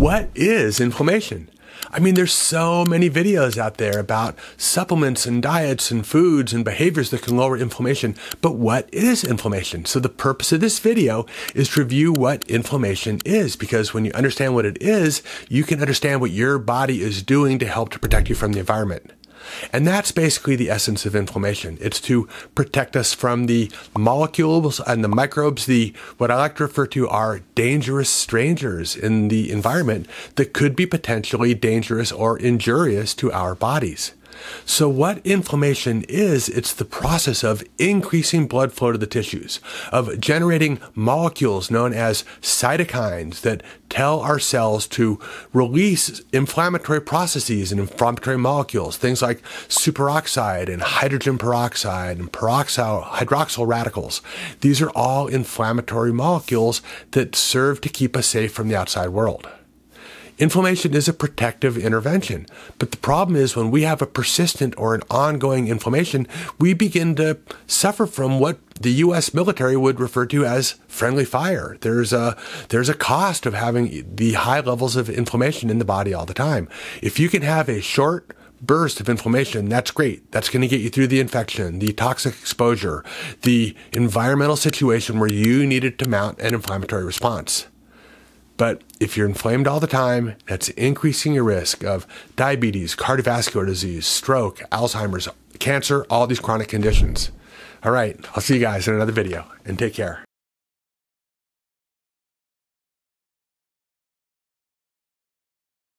What is inflammation? I mean, there's so many videos out there about supplements and diets and foods and behaviors that can lower inflammation, but what is inflammation? So the purpose of this video is to review what inflammation is, because when you understand what it is, you can understand what your body is doing to help to protect you from the environment. And that's basically the essence of inflammation. It's to protect us from the molecules and the microbes, what I like to refer to are dangerous strangers in the environment that could be potentially dangerous or injurious to our bodies. So what inflammation is, it's the process of increasing blood flow to the tissues, of generating molecules known as cytokines that tell our cells to release inflammatory processes and inflammatory molecules, things like superoxide and hydrogen peroxide and hydroxyl radicals. These are all inflammatory molecules that serve to keep us safe from the outside world. Inflammation is a protective intervention, but the problem is when we have a persistent or an ongoing inflammation, we begin to suffer from what the U.S. military would refer to as friendly fire. There's a cost of having the high levels of inflammation in the body all the time. If you can have a short burst of inflammation, that's great. That's going to get you through the infection, the toxic exposure, the environmental situation where you needed to mount an inflammatory response. But if you're inflamed all the time, that's increasing your risk of diabetes, cardiovascular disease, stroke, Alzheimer's, cancer, all these chronic conditions. All right, I'll see you guys in another video, and take care.